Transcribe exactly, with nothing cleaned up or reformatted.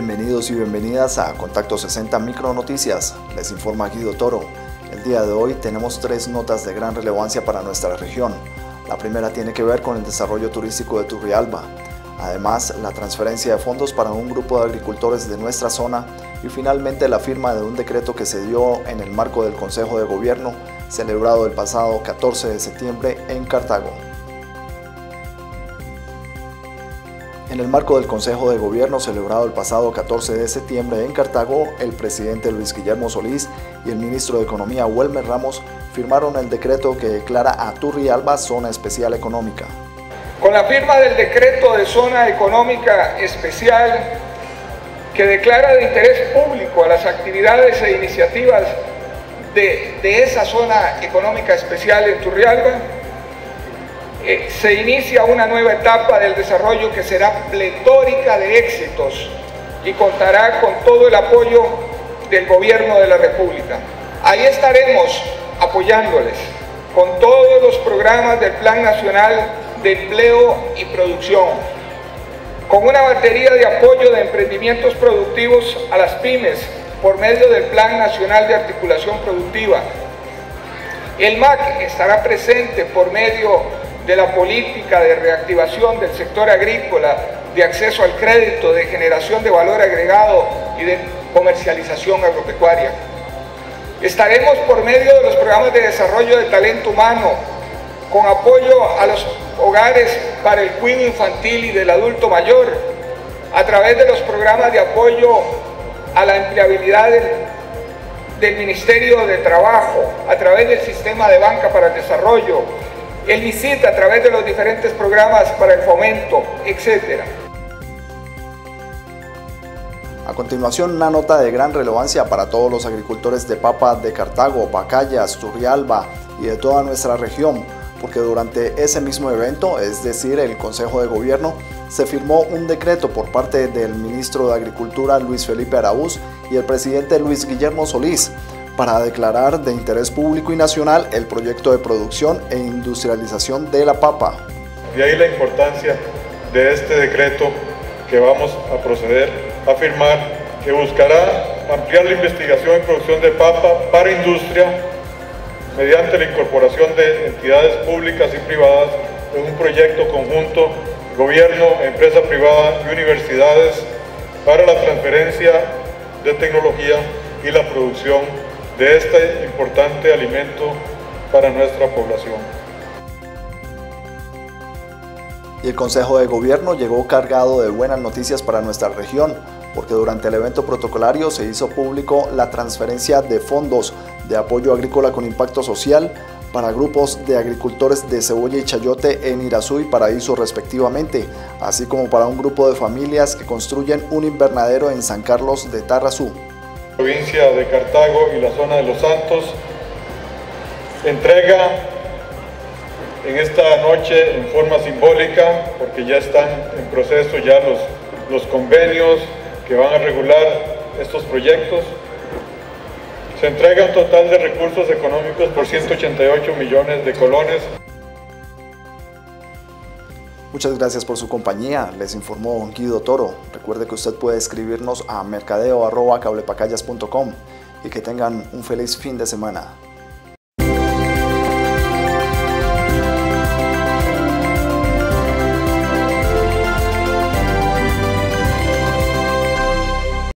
Bienvenidos y bienvenidas a Contacto sesenta Micronoticias. Les informa Guido Toro. El día de hoy tenemos tres notas de gran relevancia para nuestra región. La primera tiene que ver con el desarrollo turístico de Turrialba. Además, la transferencia de fondos para un grupo de agricultores de nuestra zona y finalmente la firma de un decreto que se dio en el marco del Consejo de Gobierno celebrado el pasado catorce de septiembre en Cartago. En el marco del Consejo de Gobierno celebrado el pasado catorce de septiembre en Cartago, el presidente Luis Guillermo Solís y el ministro de Economía Wilmer Ramos firmaron el decreto que declara a Turrialba Zona Especial Económica. Con la firma del decreto de Zona Económica Especial que declara de interés público a las actividades e iniciativas de, de esa Zona Económica Especial en Turrialba, Eh, se inicia una nueva etapa del desarrollo que será pletórica de éxitos y contará con todo el apoyo del Gobierno de la República. Ahí estaremos apoyándoles con todos los programas del Plan Nacional de Empleo y Producción, con una batería de apoyo de emprendimientos productivos a las pymes por medio del Plan Nacional de Articulación Productiva. El M A C estará presente por medio de la política de reactivación del sector agrícola, de acceso al crédito, de generación de valor agregado y de comercialización agropecuaria. Estaremos por medio de los programas de desarrollo de talento humano, con apoyo a los hogares para el cuidado infantil y del adulto mayor, a través de los programas de apoyo a la empleabilidad del, del Ministerio de Trabajo, a través del sistema de banca para el desarrollo, el MISIT a través de los diferentes programas para el fomento, etcétera. A continuación, una nota de gran relevancia para todos los agricultores de papa de Cartago, Pacayas, Turrialba y de toda nuestra región, porque durante ese mismo evento, es decir, el Consejo de Gobierno, se firmó un decreto por parte del ministro de Agricultura Luis Felipe Araúz y el presidente Luis Guillermo Solís, para declarar de interés público y nacional el proyecto de producción e industrialización de la papa. De ahí la importancia de este decreto que vamos a proceder a firmar, que buscará ampliar la investigación y producción de papa para industria mediante la incorporación de entidades públicas y privadas en un proyecto conjunto, gobierno, empresa privada y universidades, para la transferencia de tecnología y la producción de este importante alimento para nuestra población. Y el Consejo de Gobierno llegó cargado de buenas noticias para nuestra región, porque durante el evento protocolario se hizo público la transferencia de fondos de apoyo agrícola con impacto social para grupos de agricultores de cebolla y chayote en Irazú y Paraíso respectivamente, así como para un grupo de familias que construyen un invernadero en San Carlos de Tarrazú. Provincia de Cartago y la zona de Los Santos entrega en esta noche en forma simbólica, porque ya están en proceso ya los, los convenios que van a regular estos proyectos. Se entrega un total de recursos económicos por ciento ochenta y ocho millones de colones. Muchas gracias por su compañía, les informó Guido Toro. Recuerde que usted puede escribirnos a mercadeo arroba cablepacayas punto com y que tengan un feliz fin de semana.